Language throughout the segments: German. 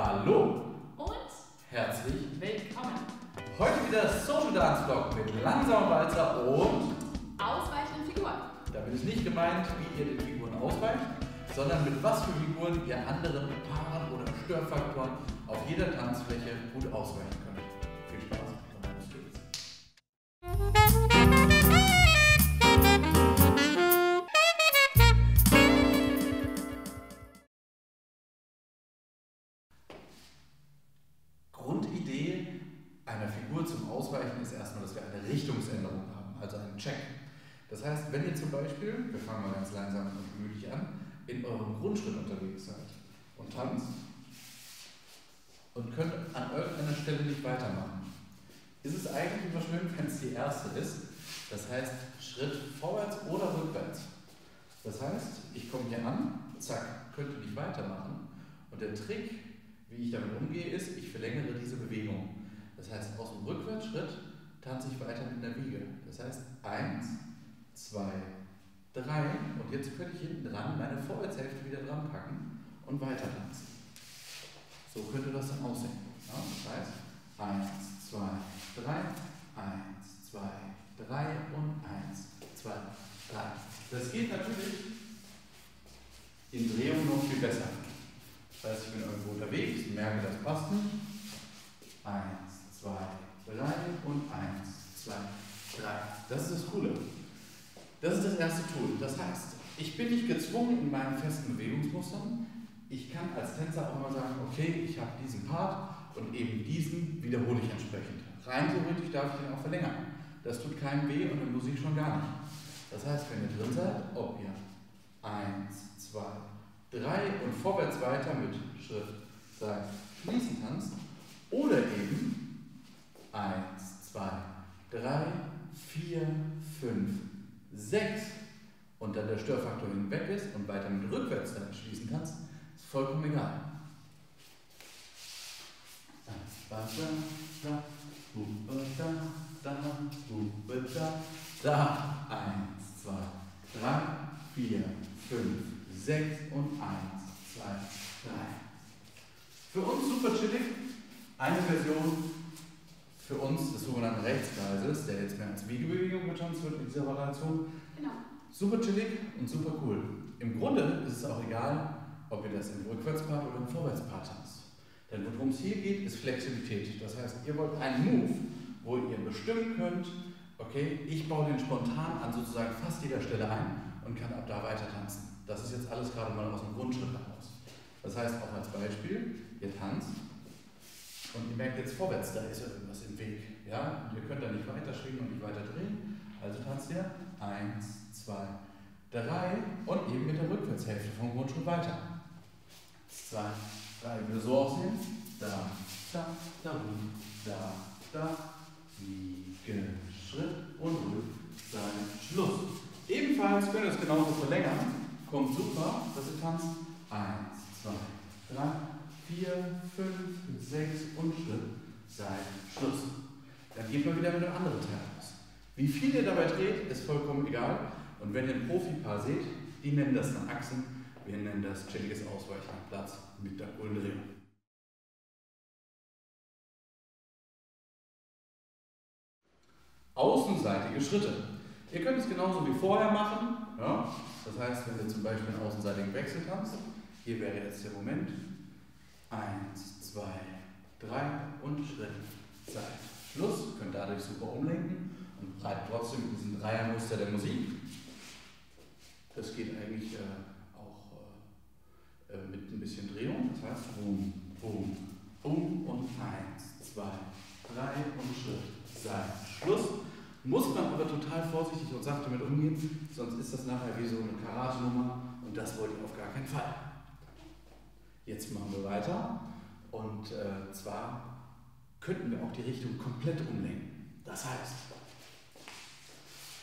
Hallo und herzlich willkommen. Heute wieder Social Dance Vlog mit langsamer Walzer und ausweichenden Figuren. Damit ist nicht gemeint, wie ihr den Figuren ausweicht, sondern mit was für Figuren ihr anderen Paaren oder Störfaktoren auf jeder Tanzfläche gut ausweichen könnt. Viel Spaß und los geht's. Grundidee einer Figur zum Ausweichen ist erstmal, dass wir eine Richtungsänderung haben, also einen Check. Das heißt, wenn ihr zum Beispiel, wir fangen mal ganz langsam und gemütlich an, in eurem Grundschritt unterwegs seid und tanzt und könnt an irgendeiner Stelle nicht weitermachen, ist es eigentlich immer schön, wenn es die erste ist. Das heißt, Schritt vorwärts oder rückwärts. Das heißt, ich komme hier an, zack, könnte nicht weitermachen. Und der Trick, wie ich damit umgehe, ist, ich verlängere diese Bewegung. Das heißt, aus dem Rückwärtsschritt tanze ich weiter mit der Wiege. Das heißt, 1, 2, 3 und jetzt könnte ich hinten dran meine Vorwärtshälfte wieder dran packen und weiter tanzen. So könnte das dann aussehen. Ja, das heißt, 1, 2, 3, 1, 2, 3 und 1, 2, 3. Das geht natürlich in Drehung noch viel besser. Das heißt, ich bin irgendwo unterwegs, merke, das passt nicht. 1, 2, 3 und 1, 2, 3. Das ist das Coole. Das ist das erste Tool. Das heißt, ich bin nicht gezwungen in meinen festen Bewegungsmustern. Ich kann als Tänzer auch mal sagen, okay, ich habe diesen Part und eben diesen wiederhole ich entsprechend. Rein theoretisch darf ich den auch verlängern. Das tut keinem weh und in Musik schon gar nicht. Das heißt, wenn ihr drin seid, ob ihr 1, 2, 3 und vorwärts weiter mit Schritt, Seil, Fließen tanzt oder eben 1, 2, 3, 4, 5, 6 und dann der Störfaktor hinweg ist und weiter mit rückwärts dann schließen kannst, ist vollkommen egal. 1, 2, 3, 4, 5, 6 und 1, 2, 3. Für uns super chillig, eine Version für uns des sogenannten Rechtskreises, der jetzt mehr als Wiegebewegung getanzt wird in dieser Variation. Genau. Super chillig und super cool. Im Grunde ist es auch egal, ob ihr das im Rückwärtspart oder im Vorwärtspart tanzt. Denn worum es hier geht, ist Flexibilität. Das heißt, ihr wollt einen Move, wo ihr bestimmen könnt, okay, ich baue den spontan an sozusagen fast jeder Stelle ein und kann ab da weiter tanzen. Das ist jetzt alles gerade mal aus dem Grundschritt heraus. Das heißt auch als Beispiel, ihr tanzt. Und ihr merkt jetzt vorwärts, da ist ja irgendwas im Weg. Ja? Und ihr könnt da nicht weiter schwingen und nicht weiter drehen. Also tanzt ihr 1, 2, 3 und eben mit der Rückwärtshälfte vom Grundschritt weiter. 2, 3, würde so aussehen. Da, da, da, da, da, Wiege, Schritt und Rückseite, Schluss. Ebenfalls könnt ihr es genauso verlängern. Kommt super, dass ihr tanzt. 1, 2, 3. 4, 5, 6 und Schritt, Seil, Schluss. Dann geht man wieder mit einem anderen Teil raus. Wie viel ihr dabei dreht, ist vollkommen egal. Und wenn ihr ein Profi-Paar seht, die nennen das dann Achsen, wir nennen das chilliges Ausweichen am Platz mit der coolen Drehung. Außenseitige Schritte. Ihr könnt es genauso wie vorher machen. Ja? Das heißt, wenn ihr zum Beispiel einen außenseitigen Wechsel tanzt, hier wäre jetzt der Moment. 1, 2, 3 und Schritt, Seil, Schluss. Könnt dadurch super umlenken und bleibt trotzdem in diesem Dreiermuster der Musik. Das geht eigentlich auch mit ein bisschen Drehung. Das heißt, boom, boom, boom und 1, 2, 3 und Schritt, Seil, Schluss. Muss man aber total vorsichtig und sachte mit umgehen, sonst ist das nachher wie so eine Karate-Nummer und das wollt ihr auf gar keinen Fall. Jetzt machen wir weiter und zwar könnten wir auch die Richtung komplett umlenken. Das heißt,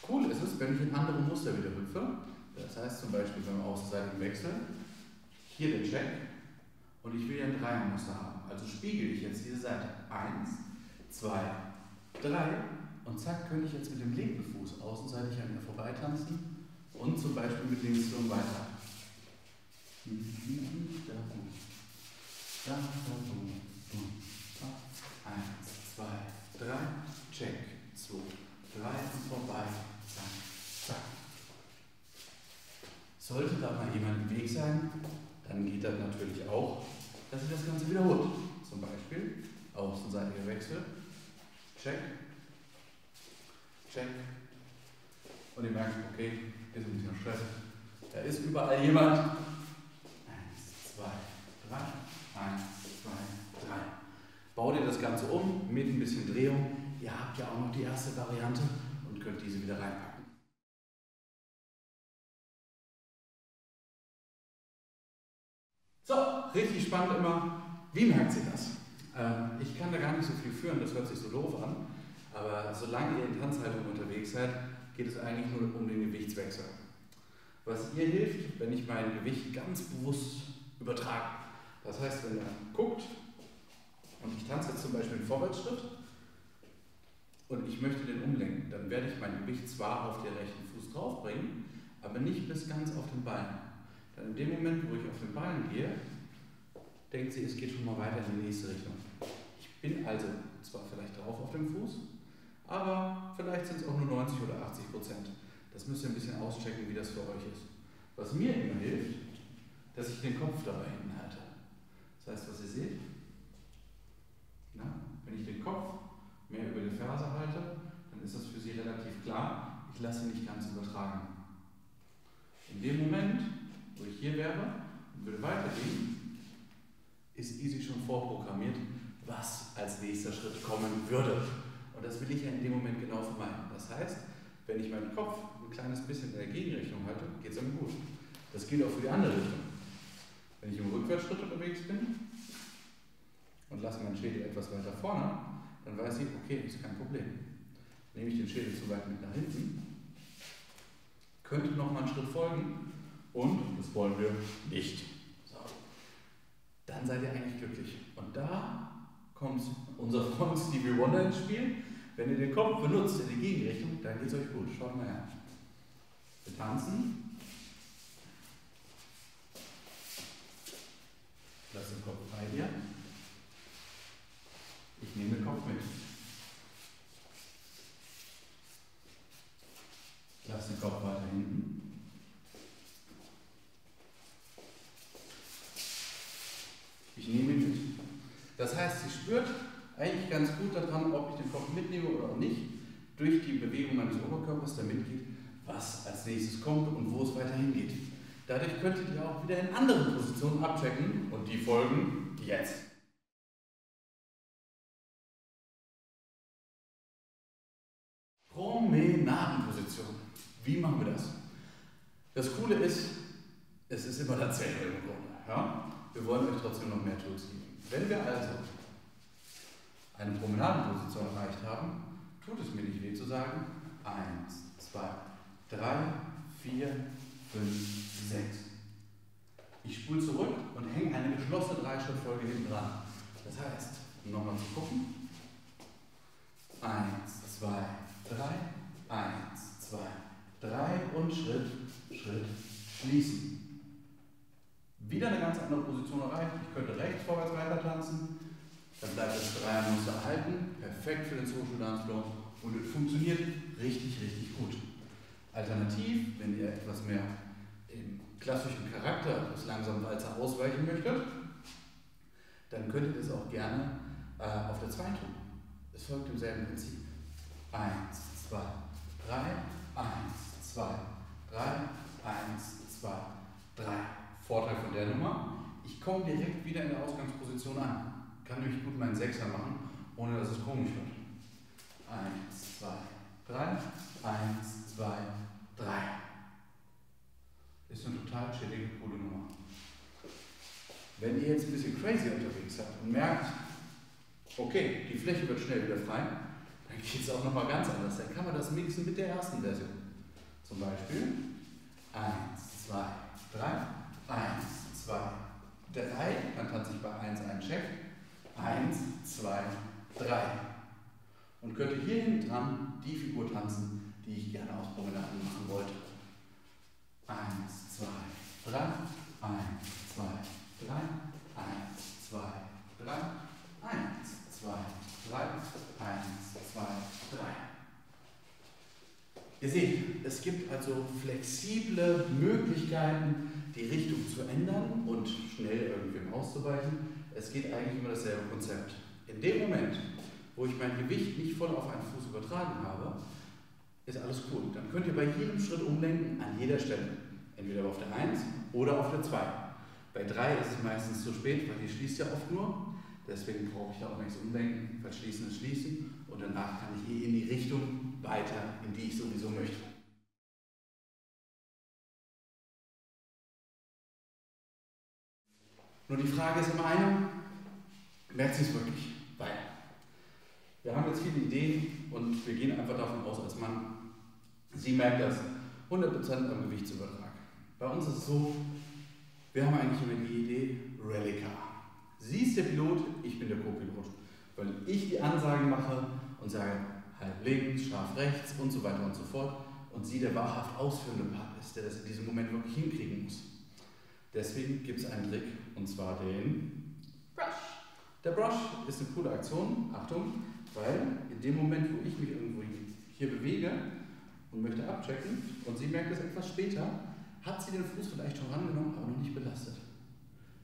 cool ist es, wenn ich in andere Muster wieder hüpfe. Das heißt zum Beispiel beim Außenseitenwechsel, hier den Check und ich will ja ein Dreiermuster haben. Also spiegel ich jetzt diese Seite 1, 2, 3 und zack, könnte ich jetzt mit dem linken Fuß außenseitig an mir vorbeitanzen und zum Beispiel mit links so weiter. 1, 2, 3, check, 2, 3 und vorbei, zack, zack. Sollte da mal jemand im Weg sein, dann geht das natürlich auch, dass sich das Ganze wiederholt. Zum Beispiel außenseitiger Wechsel, check, check. Und ihr merkt, okay, hier ist ein bisschen Stress. Da ist überall jemand. 1, 2, 3, 1, 2, 3. Baut ihr das Ganze um mit ein bisschen Drehung. Ihr habt ja auch noch die erste Variante und könnt diese wieder reinpacken. So, richtig spannend immer. Wie merkt sie das? Ich kann da gar nicht so viel führen, das hört sich so doof an. Aber solange ihr in Tanzhaltung unterwegs seid, geht es eigentlich nur um den Gewichtswechsel. Was ihr hilft, wenn ich mein Gewicht ganz bewusst übertrage. Das heißt, wenn ihr guckt und ich tanze jetzt zum Beispiel einen Vorwärtsschritt und ich möchte den umlenken, dann werde ich mein Gewicht zwar auf den rechten Fuß draufbringen, aber nicht bis ganz auf den Ballen. Dann in dem Moment, wo ich auf den Ballen gehe, denkt sie, es geht schon mal weiter in die nächste Richtung. Ich bin also zwar vielleicht drauf auf dem Fuß, aber vielleicht sind es auch nur 90 oder 80%. Das müsst ihr ein bisschen auschecken, wie das für euch ist. Was mir immer hilft, dass ich den Kopf dabei hinten halte. Das heißt, was ihr seht, wenn ich den Kopf mehr über die Ferse halte, dann ist das für sie relativ klar. Ich lasse sie nicht ganz übertragen. In dem Moment, wo ich hier wäre und würde weitergehen, ist easy schon vorprogrammiert, was als nächster Schritt kommen würde. Und das will ich ja in dem Moment genau vermeiden. Das heißt, wenn ich meinen Kopf ein kleines bisschen in der Gegenrichtung halte, geht es einem gut. Das gilt auch für die andere Richtung. Wenn ich im Rückwärtsschritt unterwegs bin und lasse meinen Schädel etwas weiter vorne, dann weiß ich, okay, das ist kein Problem. Nehme ich den Schädel zu weit mit nach hinten, könnte nochmal einen Schritt folgen und das wollen wir nicht. So. Dann seid ihr eigentlich glücklich. Und da kommt unser Freund Stevie Wonder ins Spiel. Wenn ihr den Kopf benutzt in die Gegenrichtung, dann geht es euch gut. Schaut mal her. Wir tanzen. Lass den Kopf bei dir. Ich nehme den Kopf mit. Lass den Kopf weiter hinten. Ich nehme ihn mit. Das heißt, sie spürt eigentlich ganz gut daran, ob ich den Kopf mitnehme oder auch nicht, durch die Bewegung meines Oberkörpers, damit geht, was als nächstes kommt und wo es weiter hingeht. Dadurch könntet ihr auch wieder in anderen Positionen abchecken und die folgen jetzt. Promenadenposition. Wie machen wir das? Das Coole ist, es ist immer dasselbe im Grunde. Ja? Wir wollen euch trotzdem noch mehr Tools geben. Wenn wir also eine Promenadenposition erreicht haben, tut es mir nicht weh zu sagen, 1, 2, 3, 4, 5, 6. Ich spule zurück und hänge eine geschlossene Dreischrittfolge hinten dran. Das heißt, um nochmal zu gucken, 1, 2, 3, 1, 2, 3 und Schritt, Schritt, schließen. Wieder eine ganz andere Position erreicht. Ich könnte rechts vorwärts weiter tanzen. Dann bleibt das Dreiermuster erhalten, perfekt für den Social Dance Floor und es funktioniert richtig, richtig gut. Alternativ, wenn ihr etwas mehr im klassischen Charakter des Langsamen Walzer ausweichen möchtet, dann könnt ihr das auch gerne auf der 2 tun. Es folgt demselben Prinzip. 1, 2, 3, 1, 2, 3, 1, 2, 3. Vorteil von der Nummer, ich komme direkt wieder in der Ausgangsposition an. Kann nämlich gut meinen Sechser machen, ohne dass es komisch wird. 1, 2, 3, 1, 2, 3. Ist eine total chillige, coole Nummer. Wenn ihr jetzt ein bisschen crazy unterwegs seid und merkt, okay, die Fläche wird schnell wieder frei, dann geht es auch nochmal ganz anders. Dann kann man das mixen mit der ersten Version. Zum Beispiel 1, 2, 3, 1, 2, 3. Dann tanze ich bei 1 einen Check. 1, 2, 3. Und könnte hier hinten dran die Figur tanzen, die ich gerne auf Promenaden machen wollte. 1, 2, 3, 1, 2, 3, 1, 2, Ihr seht, es gibt also flexible Möglichkeiten, die Richtung zu ändern und schnell irgendwem auszuweichen. Es geht eigentlich immer dasselbe Konzept. In dem Moment, wo ich mein Gewicht nicht voll auf einen Fuß übertragen habe, ist alles cool. Dann könnt ihr bei jedem Schritt umlenken, an jeder Stelle. Entweder auf der 1 oder auf der 2. Bei 3 ist es meistens zu spät, weil die schließt ja oft nur. Deswegen brauche ich da auch nichts umlenken, weil Schließen ist Schließen. Und danach kann ich in die Richtung weiter, in die ich sowieso möchte. Nur die Frage ist immer eine, merkt sie es wirklich? Weil wir haben jetzt viele Ideen und wir gehen einfach davon aus, als Mann, sie merkt das, 100% am Gewichtsübertrag. Bei uns ist es so, wir haben eigentlich immer die Idee Relica. Sie ist der Pilot, ich bin der Co-Pilot, weil ich die Ansagen mache und sage, halb links, scharf rechts und so weiter und so fort und sie der wahrhaft ausführende Part ist, der das in diesem Moment wirklich hinkriegen muss. Deswegen gibt es einen Trick, und zwar den Brush. Der Brush ist eine coole Aktion, Achtung, weil in dem Moment, wo ich mich irgendwo hier bewege und möchte abchecken und sie merkt es etwas später, hat sie den Fuß vielleicht schon rangenommen, aber noch nicht belastet.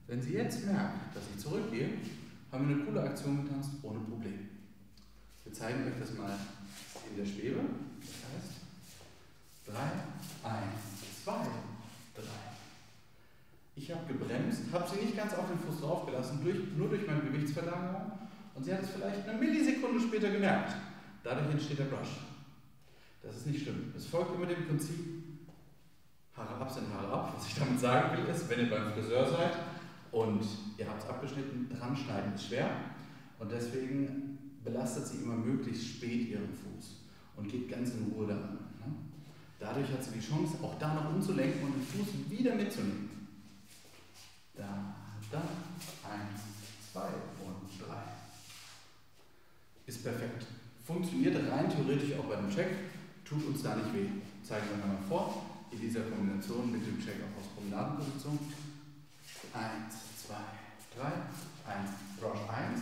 Wenn sie jetzt merkt, dass ich zurückgehe, haben wir eine coole Aktion getanzt, ohne Problem. Wir zeigen euch das mal in der Schwebe. Das heißt, 3, 1, 2, 3. Ich habe gebremst, habe sie nicht ganz auf den Fuß draufgelassen, nur durch meine Gewichtsverlagerung. Und sie hat es vielleicht eine Millisekunde später gemerkt. Dadurch entsteht der Brush. Das ist nicht schlimm. Es folgt immer dem Prinzip, Haare ab sind Haare ab. Was ich damit sagen will ist, wenn ihr beim Friseur seid und ihr habt es abgeschnitten, dran schneiden ist schwer. Und deswegen belastet sie immer möglichst spät ihren Fuß und geht ganz in Ruhe daran. Dadurch hat sie die Chance, auch da noch umzulenken und den Fuß wieder mitzunehmen. Da, 1, 2 und 3. Ist perfekt. Funktioniert rein theoretisch auch bei dem Check. Tut uns da nicht weh. Zeigen wir mal vor. In dieser Kombination mit dem Check auch aus Promenadenposition. 1, 2, 3. Brush 1.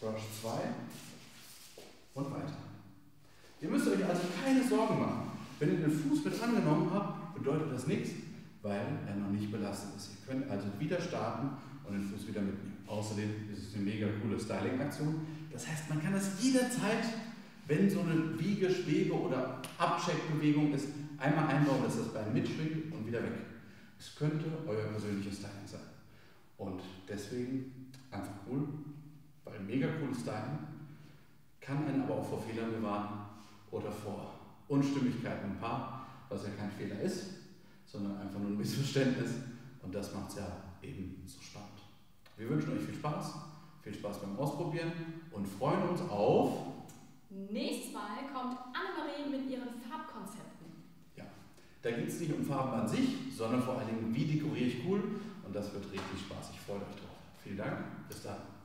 Brush 2. Und weiter. Ihr müsst euch also keine Sorgen machen. Wenn ihr den Fuß mit angenommen habt, bedeutet das nichts, weil er noch nicht belastet ist. Ihr könnt also wieder starten und den Fuß wieder mitnehmen. Außerdem ist es eine mega coole Styling-Aktion. Das heißt, man kann das jederzeit, wenn so eine Wiege, Schwebe oder Abcheck-Bewegung ist, einmal einbauen, dass das Bein mitschwingt und wieder weg. Es könnte euer persönliches Styling sein. Und deswegen einfach cool, weil mega cooles Styling kann einen aber auch vor Fehlern bewahren oder vor Unstimmigkeiten im Paar, was ja kein Fehler ist, sondern einfach nur ein Missverständnis. Und das macht es ja eben so spannend. Wir wünschen euch viel Spaß beim Ausprobieren und freuen uns auf... Nächstes Mal kommt Anne-Marie mit ihren Farbkonzepten. Ja, da geht es nicht um Farben an sich, sondern vor allen Dingen, wie dekoriere ich cool. Und das wird richtig Spaß. Ich freue mich drauf. Vielen Dank. Bis dann.